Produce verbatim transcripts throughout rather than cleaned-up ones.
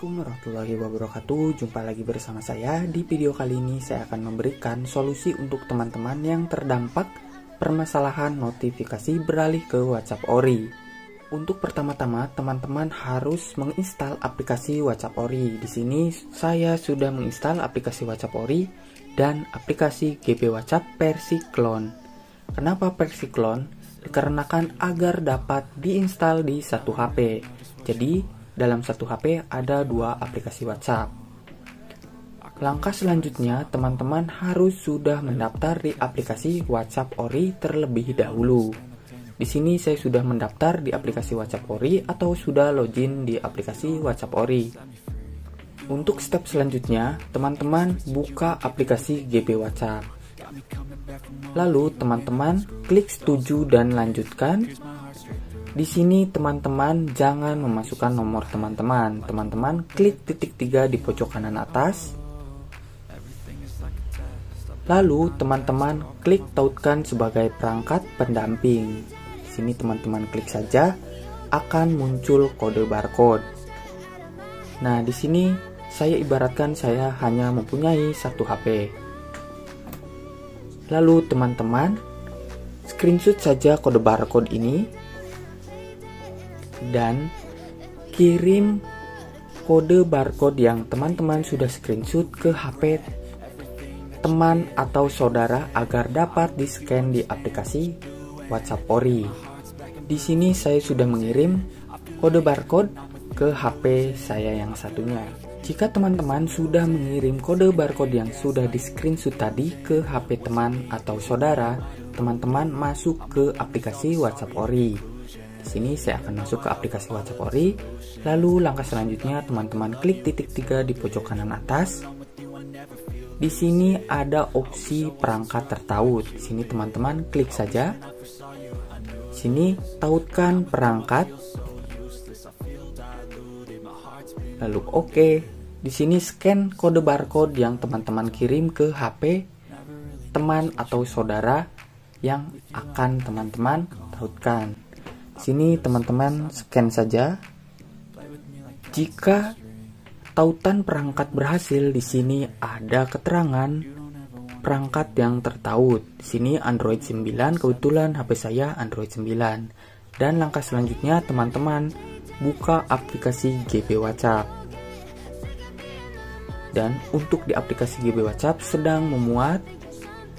Assalamualaikum warahmatullahi wabarakatuh. Jumpa lagi bersama saya. Di video kali ini saya akan memberikan solusi untuk teman-teman yang terdampak permasalahan notifikasi beralih ke WhatsApp Ori. Untuk pertama-tama, teman-teman harus menginstal aplikasi WhatsApp Ori. Di sini saya sudah menginstal aplikasi WhatsApp Ori dan aplikasi G B WhatsApp versi klon. Kenapa versi klon? Dikarenakan agar dapat diinstal di satu H P. Jadi dalam satu H P ada dua aplikasi WhatsApp. Langkah selanjutnya, teman-teman harus sudah mendaftar di aplikasi WhatsApp Ori terlebih dahulu. Di sini saya sudah mendaftar di aplikasi WhatsApp Ori atau sudah login di aplikasi WhatsApp Ori. Untuk step selanjutnya, teman-teman buka aplikasi G B WhatsApp. Lalu teman-teman klik setuju dan lanjutkan. Di sini teman-teman jangan memasukkan nomor teman-teman. Teman-teman klik titik tiga di pojok kanan atas. Lalu teman-teman klik tautkan sebagai perangkat pendamping. Di sini teman-teman klik saja, akan muncul kode barcode. Nah, di sini saya ibaratkan saya hanya mempunyai satu H P. Lalu teman-teman screenshot saja kode barcode ini dan kirim kode barcode yang teman-teman sudah screenshot ke H P teman atau saudara agar dapat di-scan di aplikasi WhatsApp Ori. Di sini saya sudah mengirim kode barcode ke H P saya yang satunya. Jika teman-teman sudah mengirim kode barcode yang sudah di-screenshot tadi ke H P teman atau saudara, teman-teman masuk ke aplikasi WhatsApp Ori. Di sini saya akan masuk ke aplikasi WhatsApp Ori. Lalu langkah selanjutnya teman-teman klik titik tiga di pojok kanan atas. Di sini ada opsi perangkat tertaut. Di sini teman-teman klik saja. Di sini tautkan perangkat. Lalu oke. Okay. Di sini scan kode barcode yang teman-teman kirim ke H P teman atau saudara yang akan teman-teman tautkan. Sini teman-teman scan saja. Jika tautan perangkat berhasil, di sini ada keterangan perangkat yang tertaut. Di sini Android sembilan, kebetulan H P saya Android sembilan. Dan langkah selanjutnya teman-teman buka aplikasi G B WhatsApp. Dan untuk di aplikasi G B WhatsApp sedang memuat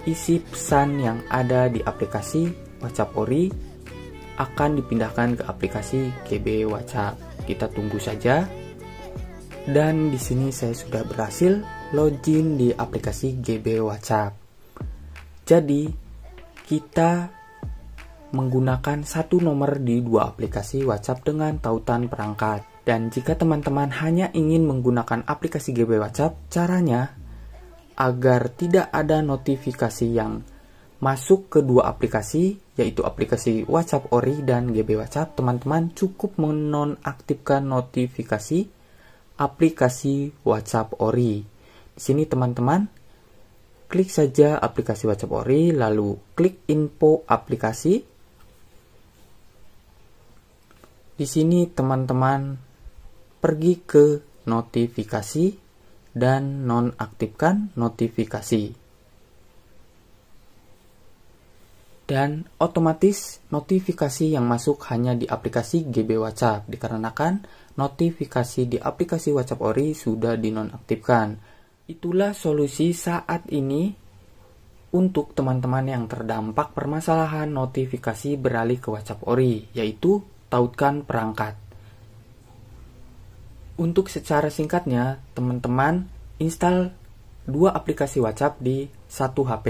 isi pesan yang ada di aplikasi WhatsApp Ori akan dipindahkan ke aplikasi G B WhatsApp. Kita tunggu saja. Dan di sini saya sudah berhasil login di aplikasi G B WhatsApp. Jadi, kita menggunakan satu nomor di dua aplikasi WhatsApp dengan tautan perangkat. Dan jika teman-teman hanya ingin menggunakan aplikasi G B WhatsApp, caranya agar tidak ada notifikasi yang masuk ke dua aplikasi, yaitu aplikasi WhatsApp Ori dan G B WhatsApp, teman-teman cukup menonaktifkan notifikasi aplikasi WhatsApp Ori. Di sini teman-teman klik saja aplikasi WhatsApp Ori, lalu klik info aplikasi. Di sini teman-teman pergi ke notifikasi dan nonaktifkan notifikasi. Dan otomatis notifikasi yang masuk hanya di aplikasi G B WhatsApp dikarenakan notifikasi di aplikasi WhatsApp Ori sudah dinonaktifkan. Itulah solusi saat ini untuk teman-teman yang terdampak permasalahan notifikasi beralih ke WhatsApp Ori, yaitu tautkan perangkat. Untuk secara singkatnya, teman-teman install dua aplikasi WhatsApp di satu H P,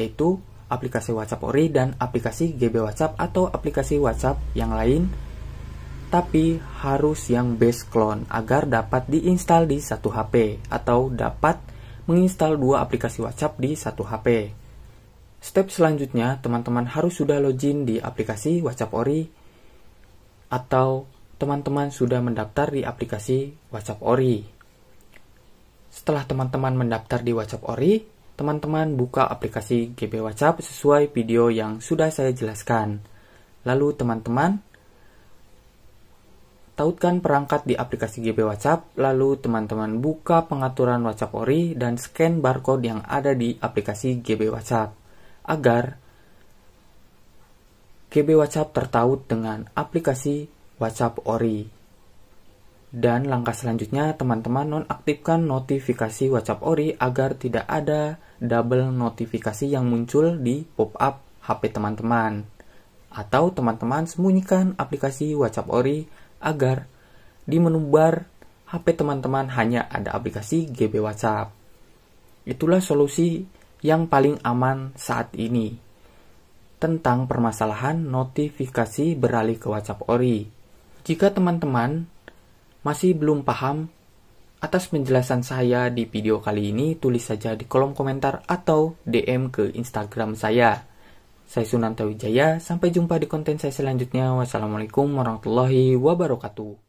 yaitu aplikasi WhatsApp Ori dan aplikasi G B WhatsApp atau aplikasi WhatsApp yang lain, tapi harus yang base clone agar dapat diinstal di satu H P atau dapat menginstal dua aplikasi WhatsApp di satu H P. Step selanjutnya, teman-teman harus sudah login di aplikasi WhatsApp Ori atau teman-teman sudah mendaftar di aplikasi WhatsApp Ori. Setelah teman-teman mendaftar di WhatsApp Ori, teman-teman buka aplikasi G B WhatsApp sesuai video yang sudah saya jelaskan. Lalu teman-teman Tautkan perangkat di aplikasi G B WhatsApp, lalu teman-teman buka pengaturan WhatsApp O R I dan scan barcode yang ada di aplikasi G B WhatsApp agar G B WhatsApp tertaut dengan aplikasi WhatsApp O R I. Dan langkah selanjutnya, teman-teman nonaktifkan notifikasi WhatsApp O R I agar tidak ada double notifikasi yang muncul di pop-up H P teman-teman. Atau teman-teman sembunyikan aplikasi WhatsApp O R I agar di menu bar H P teman-teman hanya ada aplikasi G B WhatsApp. Itulah solusi yang paling aman saat ini tentang permasalahan notifikasi beralih ke WhatsApp O R I. Jika teman-teman masih belum paham atas penjelasan saya di video kali ini, tulis saja di kolom komentar atau D M ke Instagram saya. Saya Sunanta Wijaya, sampai jumpa di konten saya selanjutnya. Wassalamualaikum warahmatullahi wabarakatuh.